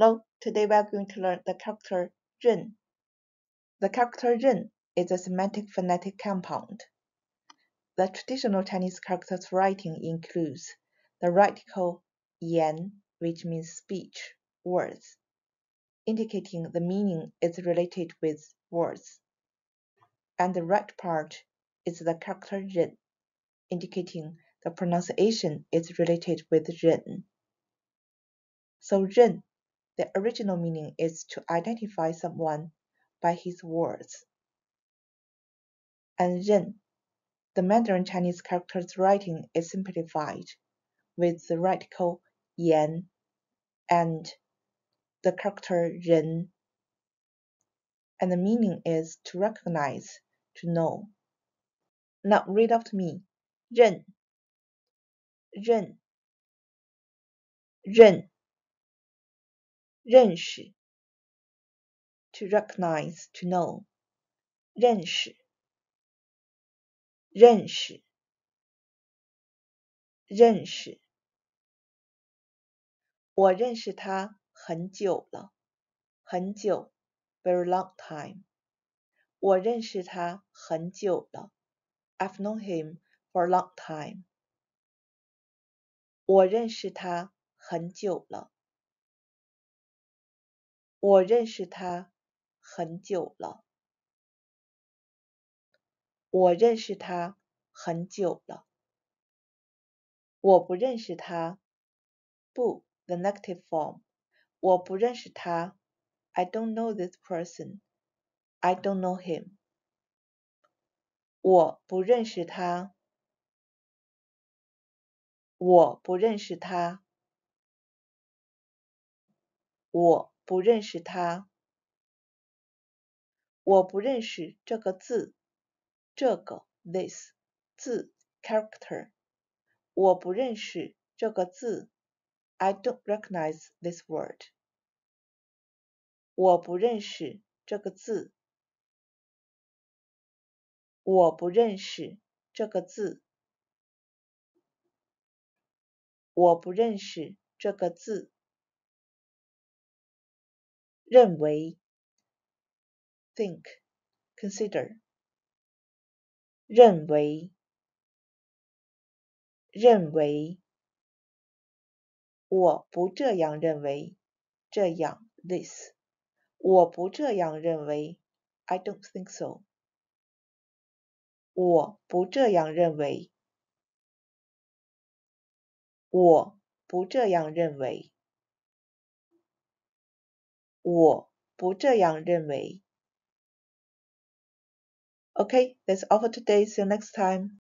Hello, today we are going to learn the character ren. The character ren is a semantic phonetic compound. The traditional Chinese characters writing includes the radical yan, which means speech, words, indicating the meaning is related with words. And the right part is the character ren, indicating the pronunciation is related with ren. So ren, the original meaning is to identify someone by his words. And ren, the Mandarin Chinese character's writing is simplified with the radical yan and the character ren. And the meaning is to recognize, to know. Now read after me. Ren, ren, ren. 认识 to recognize, to know. 认识 认识 认识 我认识他很久了很久 very long time. 我认识他很久了 I've known him for a long time. 我认识他很久了我认识他很久了。我认识他很久了。我不认识他。不 the negative form. 我不认识他。I don't know this person. I don't know him. 我不认识他。我不认识他。我。不认识他，我不认识这个字，这个 this 字 character， 我不认识这个字 ，I don't recognize this word， 我不认识这个字，我不认识这个字，我不认识这个字。认为 think, consider 认为认为我不这样认为这样 this 我不这样认为 I don't think so 我不这样认为我不这样认为我不这样认为。Okay, that's all for today. See you next time.